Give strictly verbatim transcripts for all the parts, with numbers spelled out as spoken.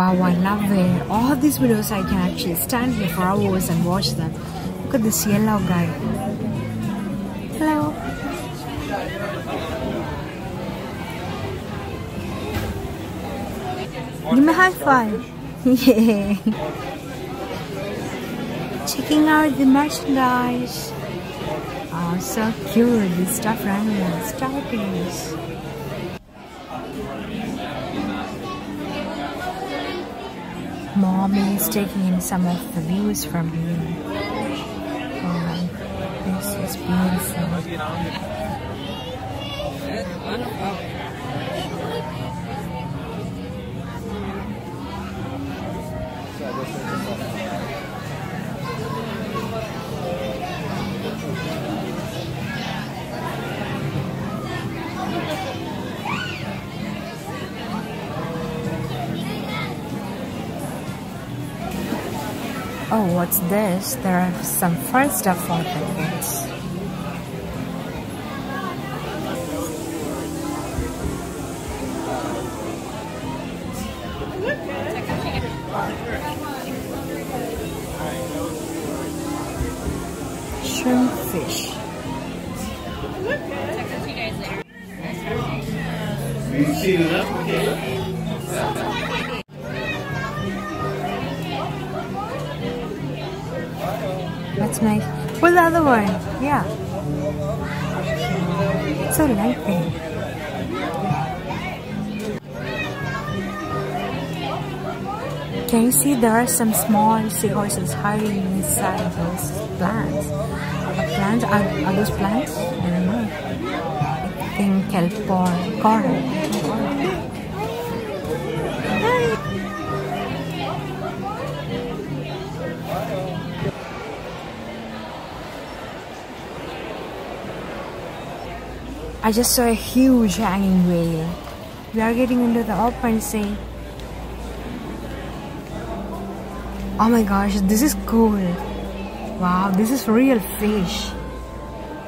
Wow, I love it. All these videos I can actually stand here for hours and watch them. Look at this yellow guy. Hello. Give me a high five. Yeah. Checking out the merchandise. Oh, so cute. This stuffed animals, stockings. Mommy is taking in some of the views from here. Oh, this is beautiful. Oh, what's this? There are some fun stuff for the kids. Shrimp fish. You see that? That's nice. What's the other one? Yeah. It's so light thing. Can you see there are some small seahorses hiding inside those plants? Are plants? Are, are those plants? I don't know. I think kelp or coral. I just saw a huge hanging whale. We are getting into the open sea. Oh my gosh, this is cool. Wow, this is real fish.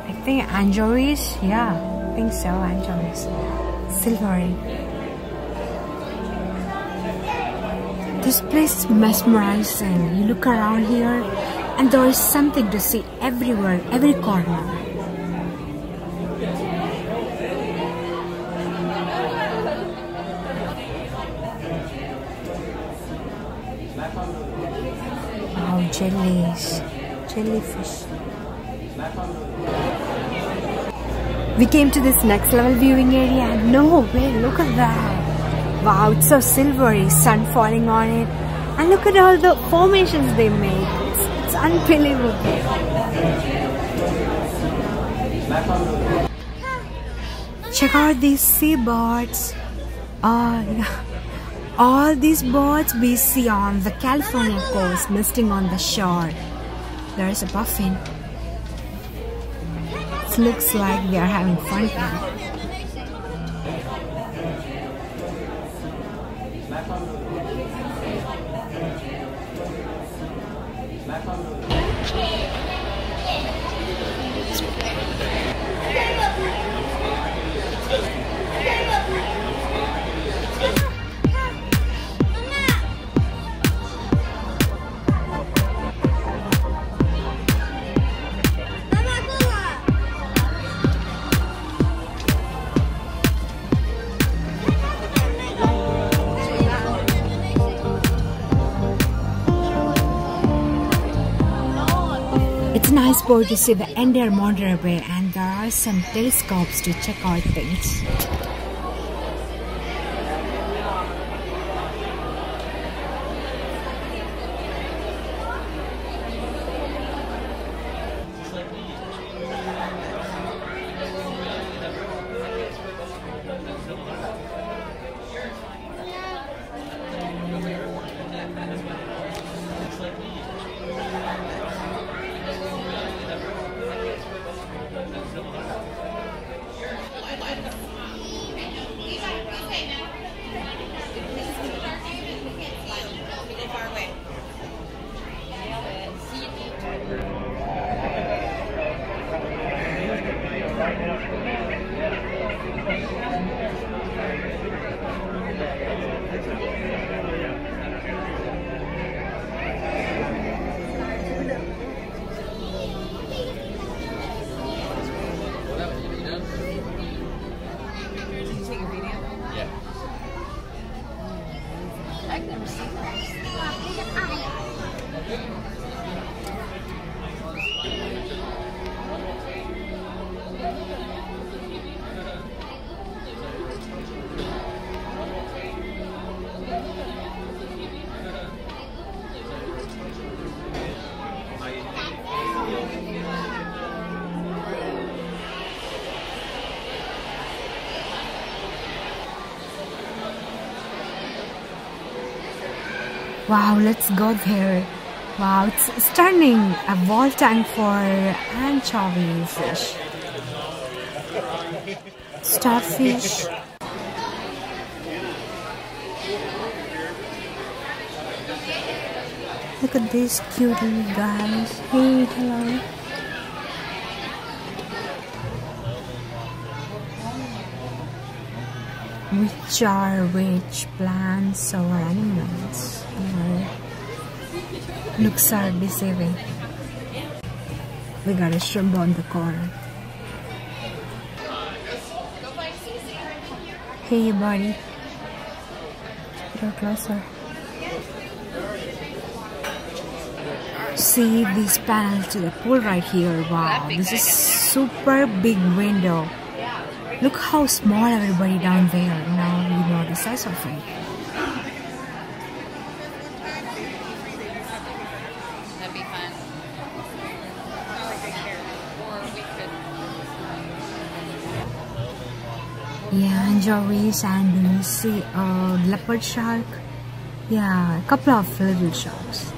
I think anchovies? Yeah, I think so, anchovies. Silvery. This place is mesmerizing. You look around here and there is something to see everywhere, every corner. Oh, jellies, jellyfish. We came to this next level viewing area and no way, look at that. Wow, it's so silvery, sun falling on it. And look at all the formations they make. It's, it's unbelievable. Check out these seabirds. Oh, yeah. All these birds we see on the California coast nesting on the shore. There is a puffin. It looks like they are having fun here. Nice boat to see the entire Monterey Bay, and there are some telescopes to check out things. Wow, let's go there. Wow, it's stunning. A wall tank for anchovy fish, starfish. Look at these cute little guys. Hey, hello. Which are which plants or animals? Or looks are deceiving. We got a shrimp on the corner. Hey, buddy. Go closer. See this panel to the pool right here. Wow, this is super big window. Look how small everybody down there. Now you know the size of it. That'd be fun. Yeah, anchovies, and we see a leopard shark. Yeah, a couple of little sharks.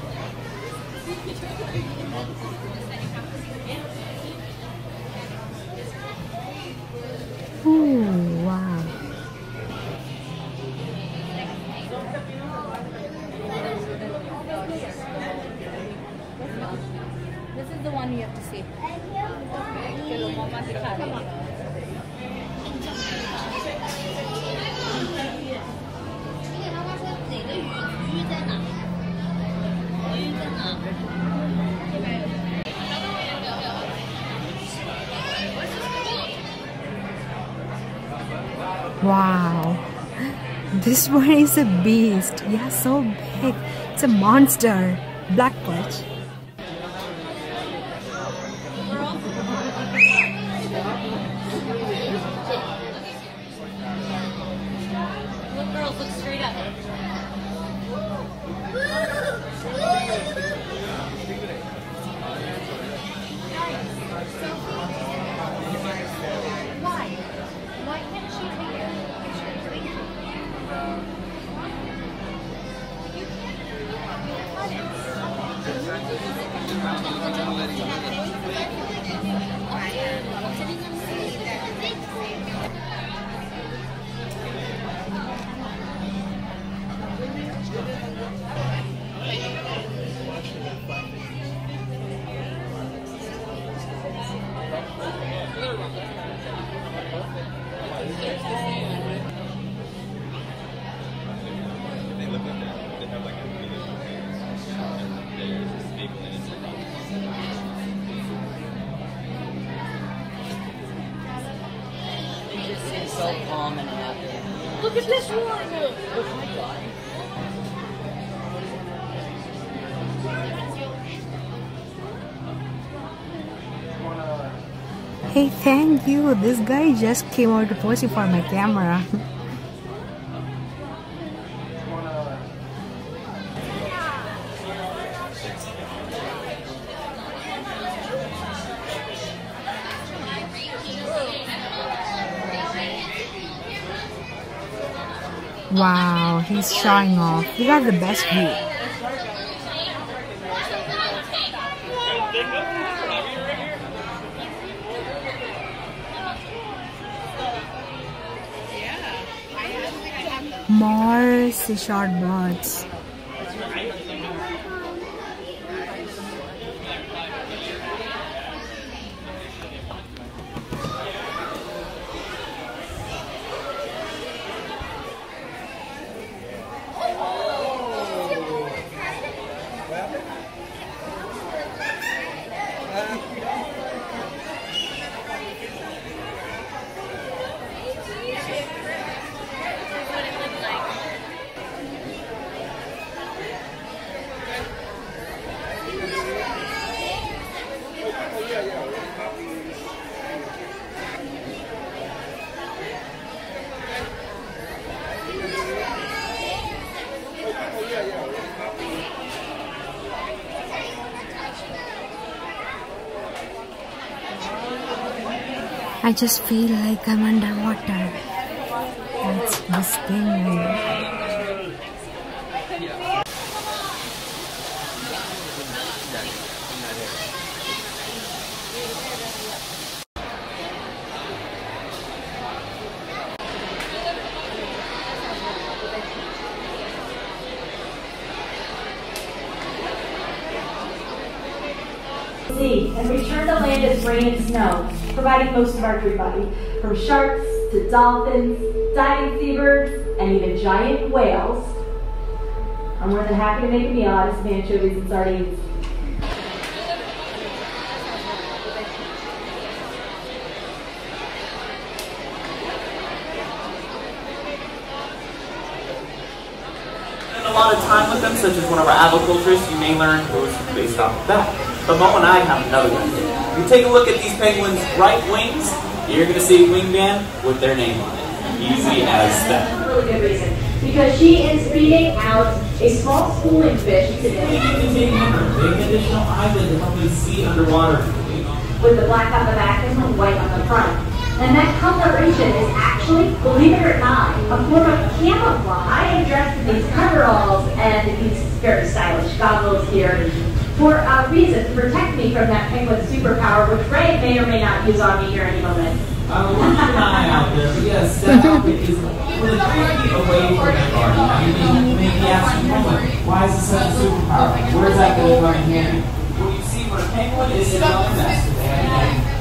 Ooh, wow. This is the one you have to see. Wow, this one is a beast. Yeah, so big. It's a monster. Black perch. So calm and happy. Look at this one! Oh my god. Hey, thank you. This guy just came out to pose for my camera. Wow, he's showing off. We got the best view. More seashore birds. I just feel like I'm underwater. That's this thing. and we turn the land as rain and snow, providing most of our food body, from sharks to dolphins, diving seabirds, and even giant whales. I'm more than happy to make a meal out of some anchovies and sardines. Lot of time with them, such as one of our aviculturists, you may learn who is based off of that. But Mo and I have another one. If you take a look at these penguins' right wings, you're going to see Wingband with their name on it. Easy as that. For a really good reason. Because she is feeding out a small schooling fish today. We need to take an additional eyelid to help you see underwater. With the black on the back and the white on the front. And that coloration is actually, believe it or not, a form of camouflage. I am dressed in these coveralls and these very stylish goggles here for a reason, to protect me from that penguin superpower, which Ray may or may not use on me here any moment. I will keep an eye out there, but yes, that outfit is really tricky away from the garden. You may be asking, why is this such a superpower? Where is that going to come in handy? Well, you see, when a penguin is in a nest,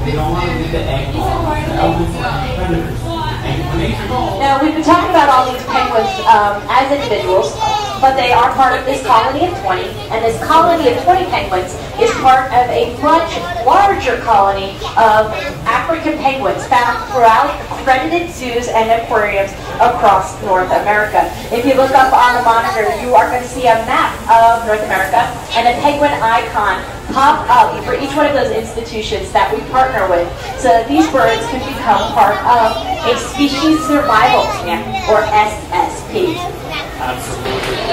they don't want to leave the egg on the elephants and predators. Now, we've been talking about all these penguins um, as individuals, but they are part of this colony of twenty, and this colony of twenty penguins is part of a much larger colony of African penguins found throughout accredited zoos and aquariums across North America. If you look up on the monitor, you are going to see a map of North America and a penguin icon pop up for each one of those institutions that we partner with, so that these birds can become part of a species survival plan, or S S P. Absolutely.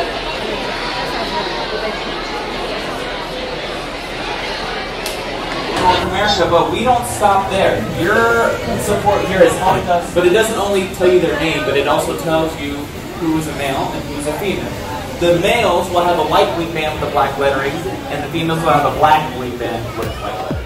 North America, but we don't stop there. Your support here has helped us, but it doesn't only tell you their name, but it also tells you who is a male and who is a female. The males will have a white wing band with a black lettering, and the females will have a black wing band with a white lettering.